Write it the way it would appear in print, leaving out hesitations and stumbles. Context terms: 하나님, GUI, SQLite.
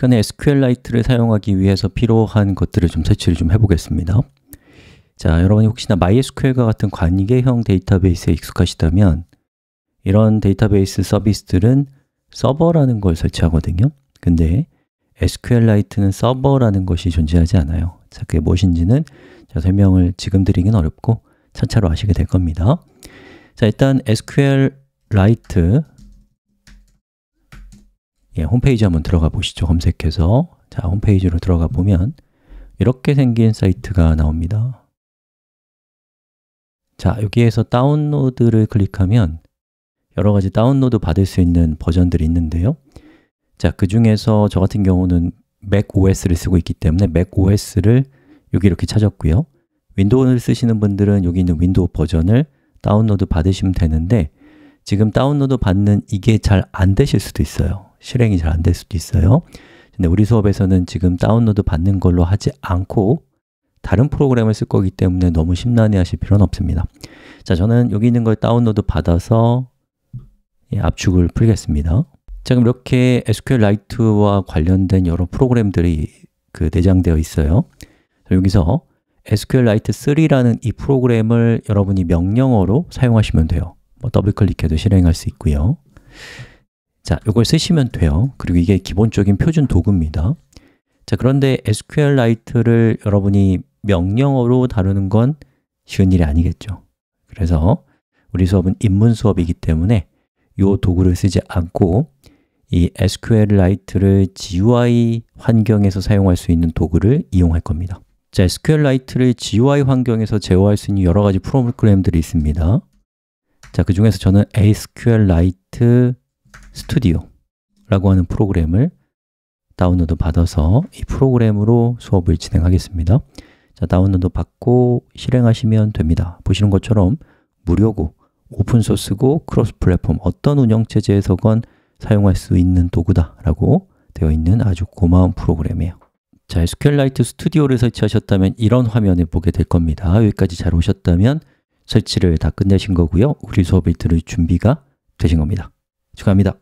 시간에 SQLite를 사용하기 위해서 필요한 것들을 좀 설치를 좀 해보겠습니다. 자, 여러분이 혹시나 MySQL과 같은 관계형 데이터베이스에 익숙하시다면 이런 데이터베이스 서비스들은 서버라는 걸 설치하거든요. 근데 SQLite는 서버라는 것이 존재하지 않아요. 자, 그게 무엇인지는 제가 설명을 지금 드리긴 어렵고 차차로 아시게 될 겁니다. 자, 일단 SQLite 홈페이지 한번 들어가 보시죠. 검색해서 자, 홈페이지로 들어가 보면 이렇게 생긴 사이트가 나옵니다. 자, 여기에서 다운로드를 클릭하면 여러 가지 다운로드 받을 수 있는 버전들이 있는데요. 자, 그 중에서 저 같은 경우는 macOS를 쓰고 있기 때문에 macOS를 여기 이렇게 찾았고요. 윈도우를 쓰시는 분들은 여기 있는 윈도우 버전을 다운로드 받으시면 되는데 지금 다운로드 받는 이게 잘 안 되실 수도 있어요. 실행이 잘 안 될 수도 있어요. 근데 우리 수업에서는 지금 다운로드 받는 걸로 하지 않고 다른 프로그램을 쓸 거기 때문에 너무 심란해 하실 필요는 없습니다. 자, 저는 여기 있는 걸 다운로드 받아서 압축을 풀겠습니다. 자, 그럼 이렇게 SQLite와 관련된 여러 프로그램들이 내장되어 있어요. 자, 여기서 SQLite3라는 이 프로그램을 여러분이 명령어로 사용하시면 돼요. 뭐 더블클릭해도 실행할 수 있고요. 자, 이걸 쓰시면 돼요. 그리고 이게 기본적인 표준 도구입니다. 자, 그런데 SQLite를 여러분이 명령어로 다루는 건 쉬운 일이 아니겠죠. 그래서 우리 수업은 입문 수업이기 때문에 이 도구를 쓰지 않고 이 SQLite를 GUI 환경에서 사용할 수 있는 도구를 이용할 겁니다. 자, SQLite를 GUI 환경에서 제어할 수 있는 여러 가지 프로그램들이 있습니다. 자, 그 중에서 저는 SQLite 스튜디오라고 하는 프로그램을 다운로드 받아서 이 프로그램으로 수업을 진행하겠습니다. 자, 다운로드 받고 실행하시면 됩니다. 보시는 것처럼 무료고 오픈소스고 크로스 플랫폼 어떤 운영체제에서건 사용할 수 있는 도구다라고 되어 있는 아주 고마운 프로그램이에요. 자, SQLite 스튜디오를 설치하셨다면 이런 화면을 보게 될 겁니다. 여기까지 잘 오셨다면 설치를 다 끝내신 거고요. 우리 수업을 들을 준비가 되신 겁니다. 축하합니다.